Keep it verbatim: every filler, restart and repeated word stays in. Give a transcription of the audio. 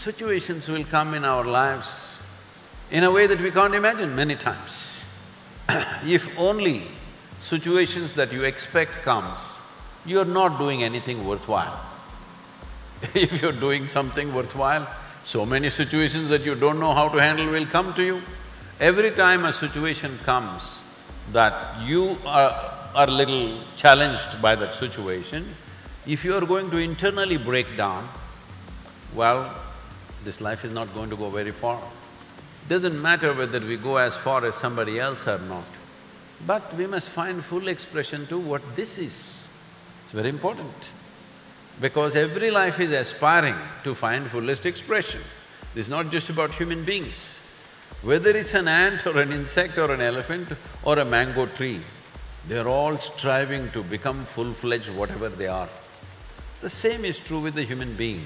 situations will come in our lives in a way that we can't imagine many times. If only situations that you expect comes, you're not doing anything worthwhile. If you're doing something worthwhile, so many situations that you don't know how to handle will come to you. Every time a situation comes that you are, are little challenged by that situation, if you are going to internally break down, well, this life is not going to go very far. Doesn't matter whether we go as far as somebody else or not, but we must find full expression to what this is. It's very important, because every life is aspiring to find fullest expression. This is not just about human beings. Whether it's an ant or an insect or an elephant or a mango tree, they're all striving to become full-fledged whatever they are. The same is true with the human being.